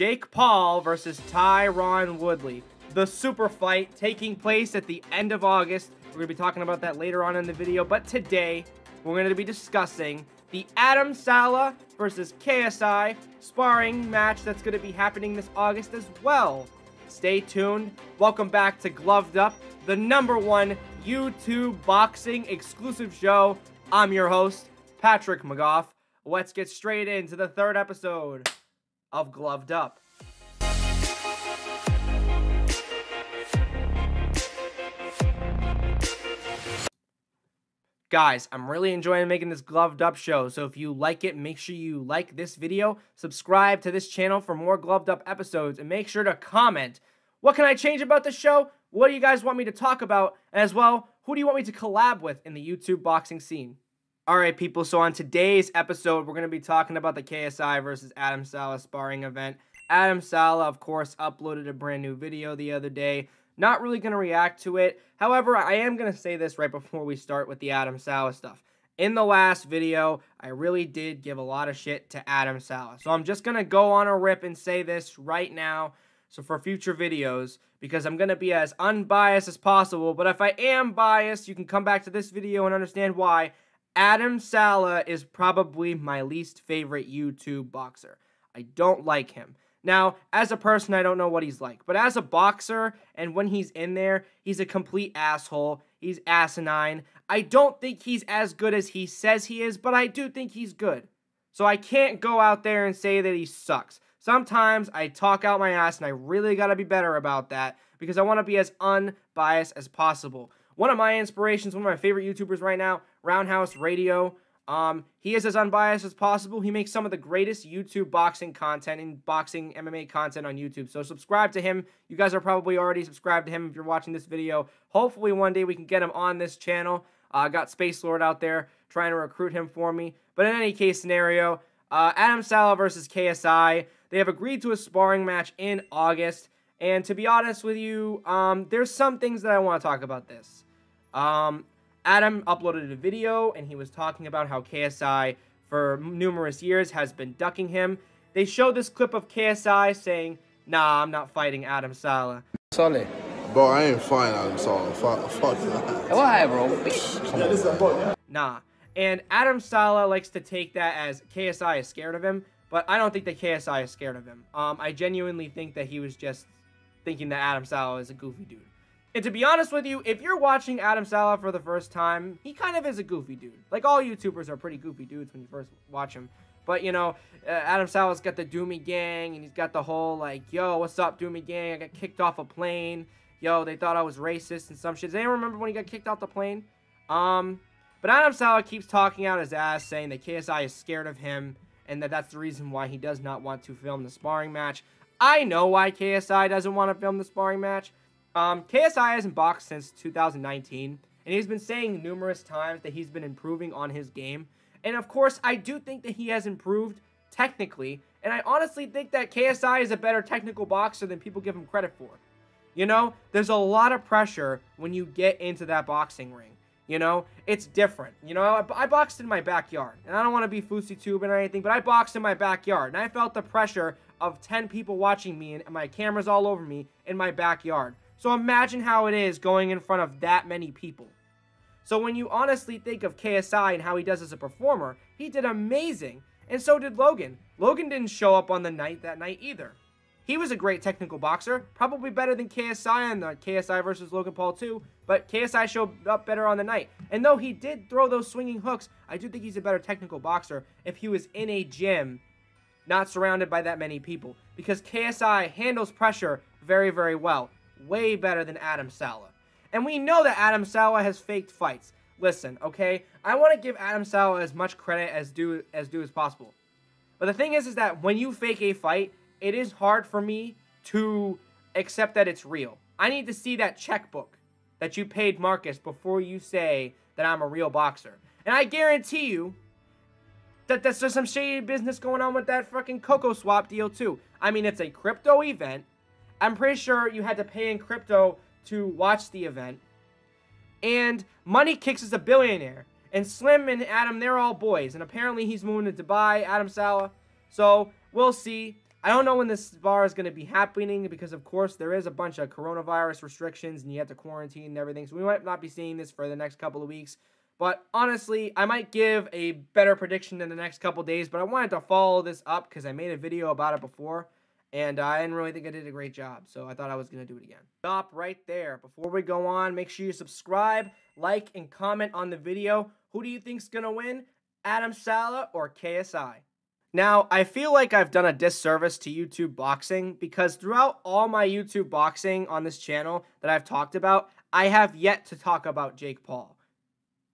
Jake Paul versus Tyron Woodley. The super fight taking place at the end of August. We're going to be talking about that later on in the video. But today, we're going to be discussing the Adam Saleh versus KSI sparring match that's going to be happening this August as well. Stay tuned. Welcome back to Gloved Up, the #1 YouTube boxing exclusive show. I'm your host, Patrick McGough. Let's get straight into the third episode of Gloved Up. Guys, I'm really enjoying making this Gloved Up show, so if you like it, make sure you like this video, subscribe to this channel for more Gloved Up episodes, and make sure to comment. What can I change about the show? What do you guys want me to talk about? And as well, who do you want me to collab with in the YouTube boxing scene? Alright people, so on today's episode, we're going to be talking about the KSI versus Adam Saleh sparring event. Adam Saleh, of course, uploaded a brand new video the other day. Not really going to react to it. However, I am going to say this right before we start with the Adam Saleh stuff. In the last video, I really did give a lot of shit to Adam Saleh. So I'm just going to go on a rip and say this right now. So for future videos, because I'm going to be as unbiased as possible. But if I am biased, you can come back to this video and understand why. Adam Saleh is probably my least favorite YouTube boxer. I don't like him. Now, as a person, I don't know what he's like. But as a boxer, and when he's in there, he's a complete asshole. He's asinine. I don't think he's as good as he says he is, but I do think he's good. So I can't go out there and say that he sucks. Sometimes I talk out my ass, and I really gotta be better about that, because I want to be as unbiased as possible. One of my inspirations, one of my favorite YouTubers right now, Roundhouse Radio. He is as unbiased as possible. He makes some of the greatest YouTube boxing content and boxing MMA content on YouTube. So subscribe to him. You guys are probably already subscribed to him if you're watching this video. Hopefully one day we can get him on this channel. I got Space Lord out there trying to recruit him for me. But in any case scenario, Adam Saleh versus KSI. They have agreed to a sparring match in August. And to be honest with you, there's some things that I want to talk about this. Adam uploaded a video, and he was talking about how KSI, for numerous years, has been ducking him. They showed this clip of KSI saying, "Nah, I'm not fighting Adam Saleh." Saleh. Bro, I ain't fighting Adam Saleh. Fuck that. Why, bro? Yeah. Nah. And Adam Saleh likes to take that as KSI is scared of him, but I don't think that KSI is scared of him. I genuinely think that he was just thinking that Adam Saleh is a goofy dude. And to be honest with you, if you're watching Adam Saleh for the first time, he kind of is a goofy dude. Like, all YouTubers are pretty goofy dudes when you first watch him. But, you know, Adam Saleh's got the Doomy Gang, and he's got the whole, like, yo, what's up, Doomy Gang? I got kicked off a plane. Yo, they thought I was racist and some shit. Does anyone remember when he got kicked off the plane? But Adam Saleh keeps talking out his ass, saying that KSI is scared of him, and that that's the reason why he does not want to film the sparring match. I know why KSI doesn't want to film the sparring match. KSI hasn't boxed since 2019, and he's been saying numerous times that he's been improving on his game. And of course, I do think that he has improved technically, and I honestly think that KSI is a better technical boxer than people give him credit for. You know, there's a lot of pressure when you get into that boxing ring. You know, it's different. You know, I boxed in my backyard, and I don't want to be FouseyTube or anything, but I boxed in my backyard, and I felt the pressure of 10 people watching me and my cameras all over me in my backyard. So imagine how it is going in front of that many people. So when you honestly think of KSI and how he does as a performer, he did amazing. And so did Logan. Logan didn't show up on the night that night either. He was a great technical boxer, probably better than KSI on the KSI versus Logan Paul 2, but KSI showed up better on the night. And though he did throw those swinging hooks, I do think he's a better technical boxer if he was in a gym, not surrounded by that many people. Because KSI handles pressure very, very well. Way better than Adam Saleh. And we know that Adam Saleh has faked fights. Listen, okay? I want to give Adam Saleh as much credit as due as possible. But the thing is that when you fake a fight, it is hard for me to accept that it's real. I need to see that checkbook that you paid Marcus before you say that I'm a real boxer. And I guarantee you that there's just some shady business going on with that fucking Cocoa Swap deal too. I mean, it's a crypto event. I'm pretty sure you had to pay in crypto to watch the event. And Money Kicks is a billionaire. And Slim and Adam, they're all boys. And apparently he's moving to Dubai, Adam Saleh. So, we'll see. I don't know when this bar is going to be happening because, of course, there is a bunch of coronavirus restrictions and you have to quarantine and everything. So we might not be seeing this for the next couple of weeks. But honestly, I might give a better prediction in the next couple days, but I wanted to follow this up because I made a video about it before, and I didn't really think I did a great job, so I thought I was going to do it again. Stop right there. Before we go on, make sure you subscribe, like, and comment on the video. Who do you think's going to win, Adam Saleh or KSI? Now, I feel like I've done a disservice to YouTube boxing because throughout all my YouTube boxing on this channel that I've talked about, I have yet to talk about Jake Paul.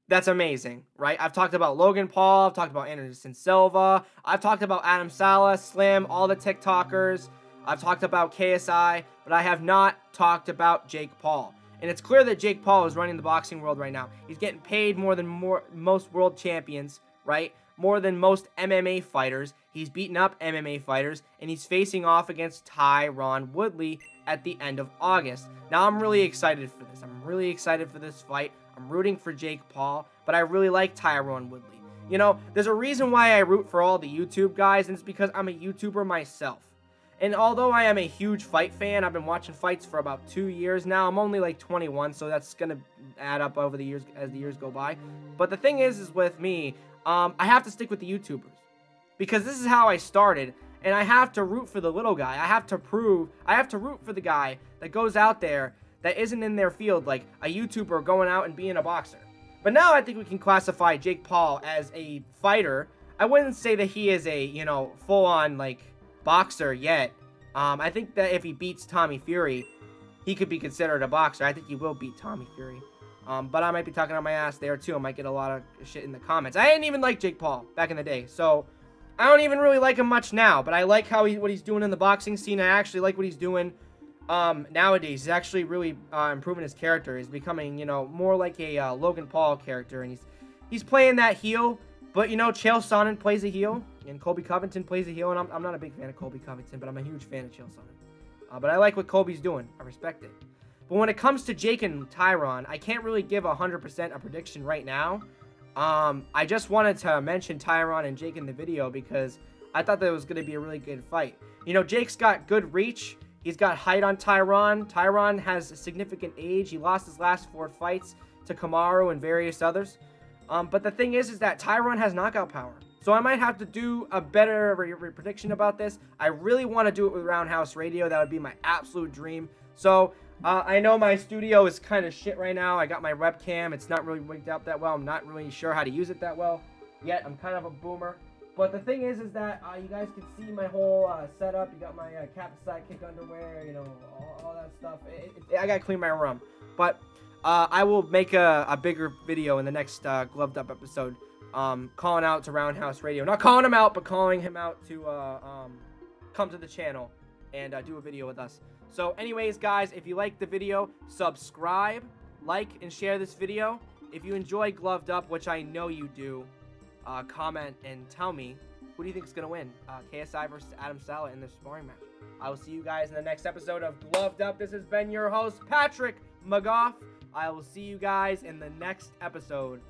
That's amazing, right? I've talked about Logan Paul. I've talked about Anderson Silva. I've talked about Adam Saleh, Slim, all the TikTokers. I've talked about KSI, but I have not talked about Jake Paul. And it's clear that Jake Paul is running the boxing world right now. He's getting paid more than most world champions, right? More than most MMA fighters. He's beaten up MMA fighters, and he's facing off against Tyron Woodley at the end of August. Now, I'm really excited for this. I'm really excited for this fight. I'm rooting for Jake Paul, but I really like Tyron Woodley. You know, there's a reason why I root for all the YouTube guys, and it's because I'm a YouTuber myself. And although I am a huge fight fan, I've been watching fights for about 2 years now. I'm only like 21, so that's going to add up over the years as the years go by. But the thing is with me, I have to stick with the YouTubers because this is how I started, and I have to root for the little guy. I have to root for the guy that goes out there that isn't in their field, like a YouTuber going out and being a boxer. But now I think we can classify Jake Paul as a fighter. I wouldn't say that he is a, you know, full-on, like, boxer yet. I think that if he beats Tommy Fury, he could be considered a boxer. I think he will beat Tommy Fury. But I might be talking on my ass there, too. I might get a lot of shit in the comments. I didn't even like Jake Paul back in the day, so I don't even really like him much now, but I like how what he's doing in the boxing scene. I actually like what he's doing nowadays. He's actually really improving his character. He's becoming, you know, more like a Logan Paul character, and he's playing that heel. But, you know, Chael Sonnen plays a heel, and Colby Covington plays a heel, and I'm not a big fan of Colby Covington, but I'm a huge fan of Chael Sonnen. But I like what Colby's doing. I respect it. But when it comes to Jake and Tyron, I can't really give 100% a prediction right now. I just wanted to mention Tyron and Jake in the video because I thought that it was going to be a really good fight. You know, Jake's got good reach. He's got height on Tyron. Tyron has a significant age. He lost his last 4 fights to Kamaru and various others. But the thing is that Tyron has knockout power. So I might have to do a better prediction about this. I really want to do it with Roundhouse Radio. That would be my absolute dream. So I know my studio is kind of shit right now. I got my webcam. It's not really rigged up that well. I'm not really sure how to use it that well yet. I'm kind of a boomer. But the thing is that you guys can see my whole setup. You got my KSI kick underwear, you know, all that stuff. I gotta clean my room. But I will make a bigger video in the next Gloved Up episode, calling out to Roundhouse Radio. Not calling him out, but calling him out to come to the channel and do a video with us. So anyways, guys, if you like the video, subscribe, like, and share this video. If you enjoy Gloved Up, which I know you do, comment and tell me, who do you think is going to win? KSI versus Adam Saleh in their sparring match. I will see you guys in the next episode of Gloved Up. This has been your host, Patrick McGough. I will see you guys in the next episode.